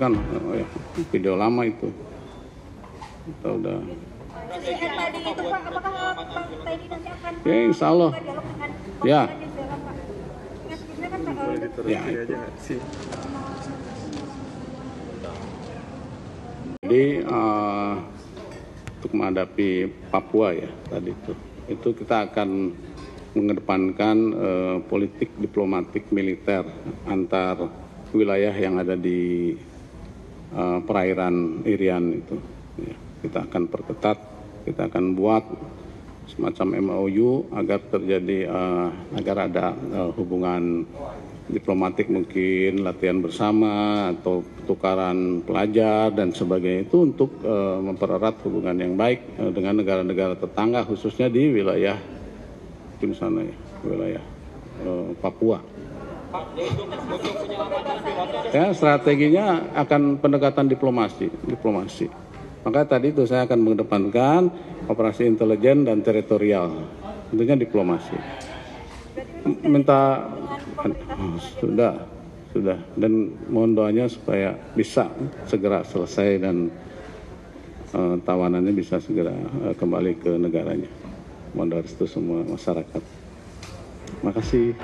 kan video lama itu. Kita udah. Ya, insya Allah. Ya. Ya. Jadi untuk menghadapi Papua ya tadi itu kita akan mengedepankan politik diplomatik militer antar wilayah yang ada di perairan Irian itu. Ya, kita akan perketat, kita akan buat semacam MOU agar terjadi agar ada hubungan diplomatik, mungkin latihan bersama atau pertukaran pelajar dan sebagainya itu untuk mempererat hubungan yang baik dengan negara-negara tetangga khususnya di wilayah di sana ya, wilayah Papua. Ya, strateginya akan pendekatan diplomasi. Maka tadi itu saya akan mengedepankan operasi intelijen dan teritorial dengan diplomasi. Minta sudah dan mohon doanya supaya bisa segera selesai dan tawanannya bisa segera kembali ke negaranya. Mohon doa restu semua masyarakat. Makasih.